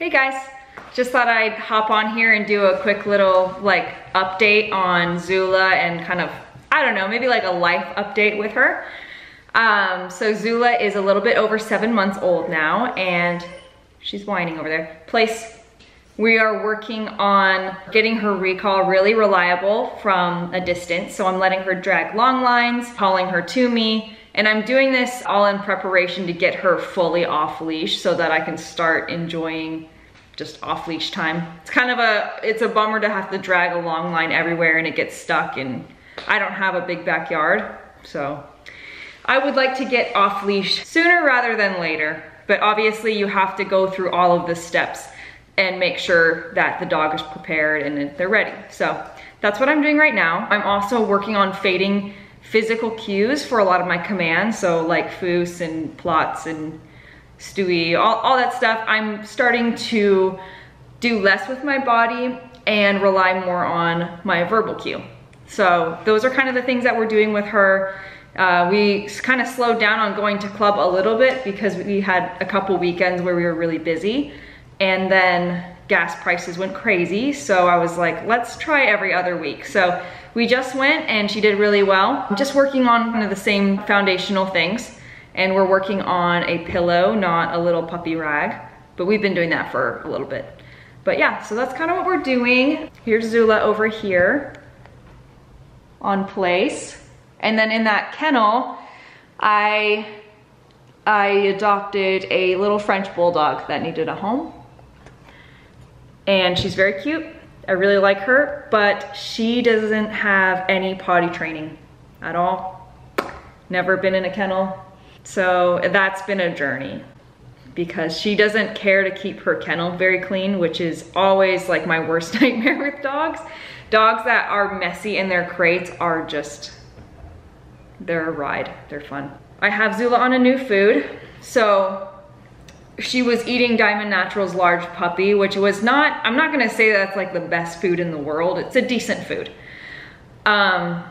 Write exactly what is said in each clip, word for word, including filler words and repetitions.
Hey guys, just thought I'd hop on here and do a quick little like update on Zula and kind of, I don't know, maybe like a life update with her. Um, so Zula is a little bit over seven months old now, and she's whining over there. Place. We are working on getting her recall really reliable from a distance. So I'm letting her drag long lines, calling her to me, and I'm doing this all in preparation to get her fully off leash so that I can start enjoying just off leash time. It's kind of a, it's a bummer to have to drag a long line everywhere and it gets stuck, and I don't have a big backyard. So I would like to get off leash sooner rather than later, but obviously you have to go through all of the steps and make sure that the dog is prepared and they're ready. So that's what I'm doing right now. I'm also working on fading physical cues for a lot of my commands. So like foos and plots and stewie, all, all that stuff. I'm starting to do less with my body and rely more on my verbal cue. So those are kind of the things that we're doing with her. Uh, we kind of slowed down on going to club a little bit because we had a couple weekends where we were really busy. And then gas prices went crazy. So I was like, let's try every other week. So we just went and she did really well. I'm just working on one of the same foundational things. And we're working on a pillow, not a little puppy rag. But we've been doing that for a little bit. But yeah, so that's kind of what we're doing. Here's Zula over here on place. And then in that kennel, I, I adopted a little French bulldog that needed a home. And she's very cute. I really like her, but she doesn't have any potty training at all. Never been in a kennel. So that's been a journey because she doesn't care to keep her kennel very clean, which is always like my worst nightmare with dogs. Dogs that are messy in their crates are just, they're a ride, they're fun. I have Zula on a new food. So she was eating Diamond Naturals large puppy, which was not, I'm not gonna say that's like the best food in the world. It's a decent food. Um,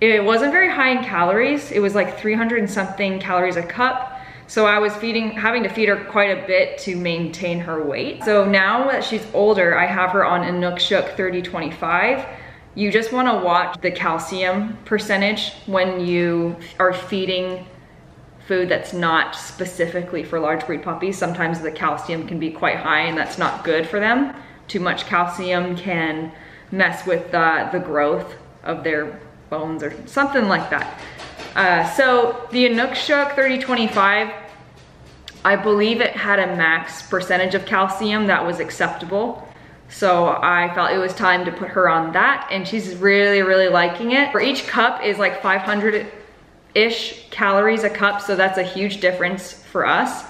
it wasn't very high in calories. It was like three hundred and something calories a cup. So I was feeding, having to feed her quite a bit to maintain her weight. So now that she's older, I have her on Inukshuk thirty twenty-five. You just want to watch the calcium percentage when you are feeding food that's not specifically for large breed puppies. Sometimes the calcium can be quite high and that's not good for them. Too much calcium can mess with uh, the growth of their bones or something like that. Uh, so the Inukshuk thirty twenty-five, I believe it had a max percentage of calcium that was acceptable. So I felt it was time to put her on that, and she's really, really liking it. For each cup is like five hundred-ish calories a cup, so that's a huge difference for us.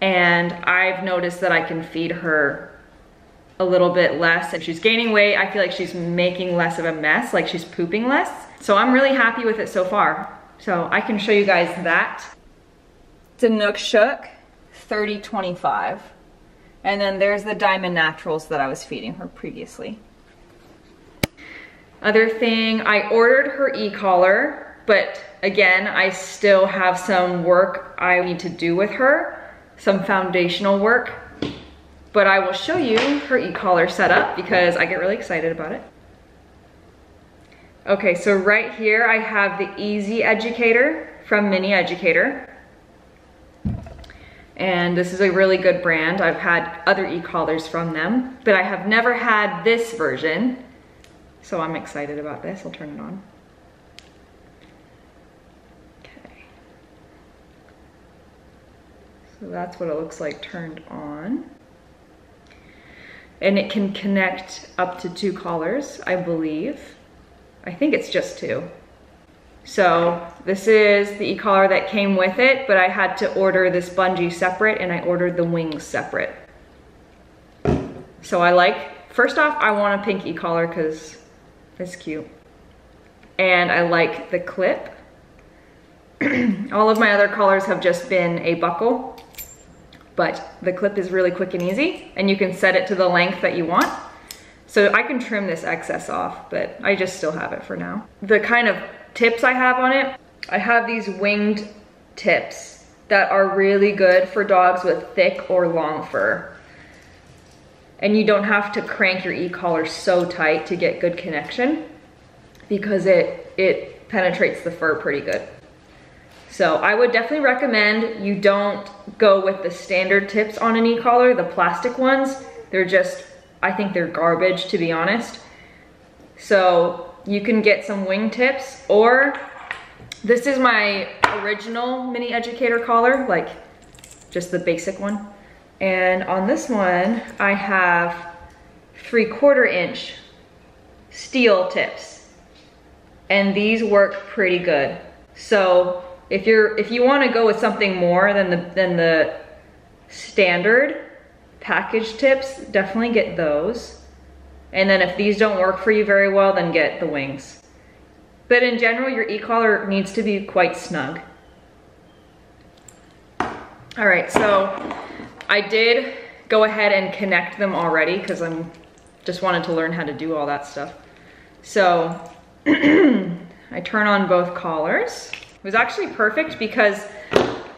And I've noticed that I can feed her a little bit less, and she's gaining weight. I feel like she's making less of a mess, like she's pooping less. So I'm really happy with it so far. So I can show you guys that. It's a Inukshuk thirty twenty-five. And then there's the Diamond Naturals that I was feeding her previously. Other thing, I ordered her e-collar, but again, I still have some work I need to do with her, some foundational work, but I will show you her e-collar setup because I get really excited about it. Okay, so right here I have the Easy Educator from Mini Educator. And this is a really good brand. I've had other e-collars from them, but I have never had this version. So I'm excited about this. I'll turn it on. Okay. So that's what it looks like turned on. And it can connect up to two collars, I believe. I think it's just two. So this is the e-collar that came with it, but I had to order this bungee separate and I ordered the wings separate. So I like, first off, I want a pink e-collar because it's cute. And I like the clip. All of my other collars have just been a buckle, but the clip is really quick and easy, and you can set it to the length that you want. So I can trim this excess off, but I just still have it for now. The kind of tips I have on it, I have these winged tips that are really good for dogs with thick or long fur. and you don't have to crank your e-collar so tight to get good connection, because it, it penetrates the fur pretty good. So I would definitely recommend you don't go with the standard tips on an e-collar, the plastic ones. They're just, I think they're garbage, to be honest. So you can get some wing tips, or this is my original Mini Educator collar, like just the basic one. And on this one, I have three quarter inch steel tips, and these work pretty good. So if you're, if you want to go with something more than the, than the standard package tips, definitely get those. And then if these don't work for you very well, then get the wings. But in general, your e-collar needs to be quite snug. All right, so I did go ahead and connect them already because I'm just wanted to learn how to do all that stuff. So I turn on both collars. It was actually perfect because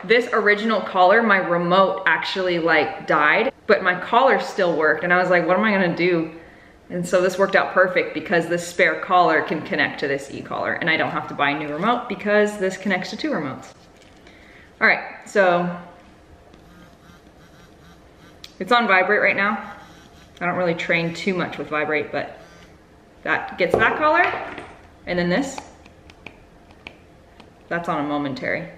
this original collar, my remote actually like died, but my collar still worked. And I was like, what am I gonna do? And so this worked out perfect because this spare collar can connect to this e-collar, and I don't have to buy a new remote because this connects to two remotes. All right, so it's on vibrate right now. I don't really train too much with vibrate, but that gets that collar, and then this. That's on a momentary.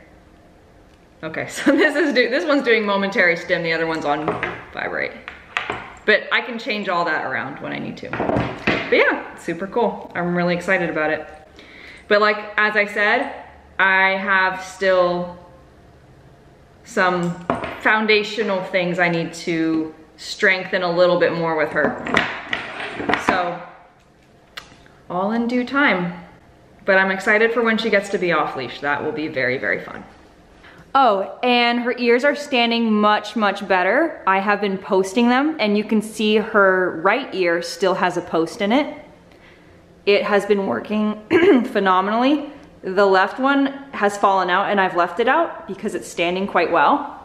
Okay, so this is do this one's doing momentary stim, the other one's on vibrate. But I can change all that around when I need to. But yeah, super cool. I'm really excited about it. But like, as I said, I have still some foundational things I need to strengthen a little bit more with her. So, all in due time. But I'm excited for when she gets to be off-leash. That will be very, very fun. Oh, and her ears are standing much, much better. I have been posting them, and you can see her right ear still has a post in it. It has been working phenomenally. The left one has fallen out, and I've left it out because it's standing quite well.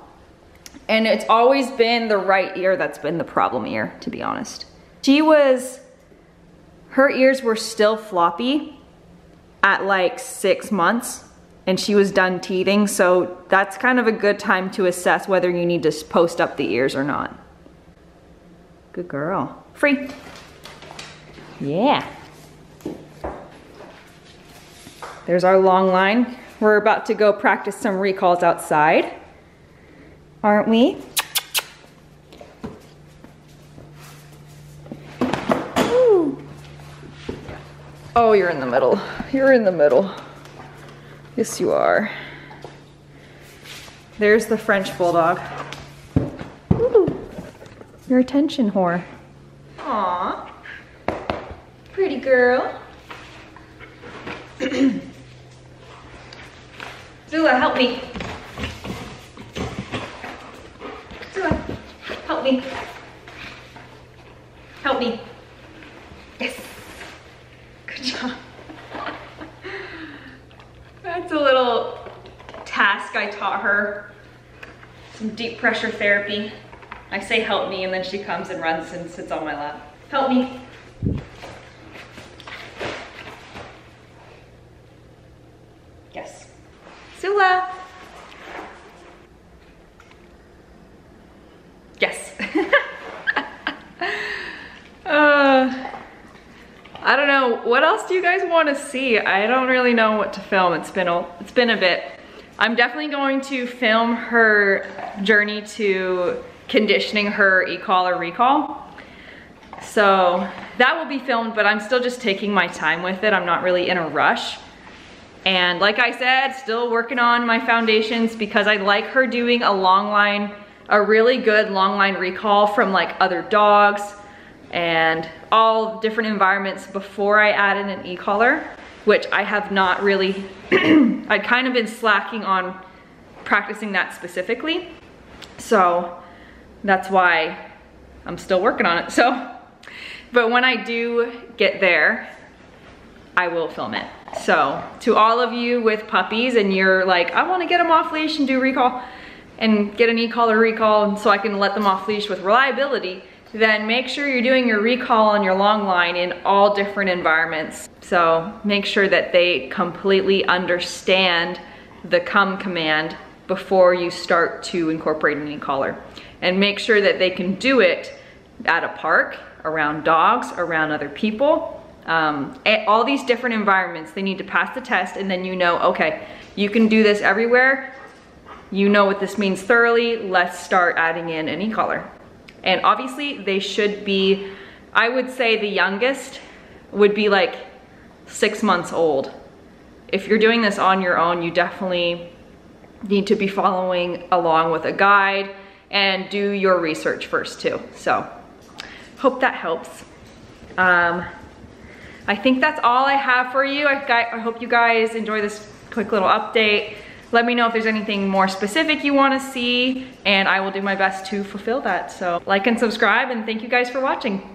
And it's always been the right ear that's been the problem ear, to be honest. She was, her ears were still floppy at like six months and she was done teething, so that's kind of a good time to assess whether you need to post up the ears or not. Good girl. Free. Yeah. There's our long line. We're about to go practice some recalls outside, aren't we? Oh, you're in the middle. You're in the middle. Yes, you are. There's the French Bulldog. Ooh, your attention whore. Aw, pretty girl. Zula, help me. Zula, help me. Help me. Yes. Good job. That's a little task I taught her. Some deep pressure therapy. I say help me, and then she comes and runs and sits on my lap. Help me. Yes. Zula. Yes. uh, I don't know, what else do you guys want to see? I don't really know what to film. It's been a, it's been a bit. I'm definitely going to film her journey to conditioning her e-collar recall. So that will be filmed, but I'm still just taking my time with it. I'm not really in a rush. And like I said, still working on my foundations because I like her doing a long line, a really good long line recall from like other dogs and all different environments before I added an e-collar, which I have not really, I'd kind of been slacking on practicing that specifically. So that's why I'm still working on it. So, but when I do get there, I will film it. So to all of you with puppies and you're like, I wanna get them off leash and do recall and get an e-collar recall so I can let them off leash with reliability, then make sure you're doing your recall on your long line in all different environments. So make sure that they completely understand the come command before you start to incorporate any collar. And make sure that they can do it at a park, around dogs, around other people. Um, at all these different environments, they need to pass the test, and then you know, okay, you can do this everywhere. You know what this means thoroughly. Let's start adding in an e-collar. And obviously they should be, I would say the youngest would be like six months old. If you're doing this on your own, you definitely need to be following along with a guide and do your research first too. So hope that helps. Um, I think that's all I have for you. I, got, I hope you guys enjoy this quick little update. Let me know if there's anything more specific you want to see, and I will do my best to fulfill that. So like and subscribe, and thank you guys for watching.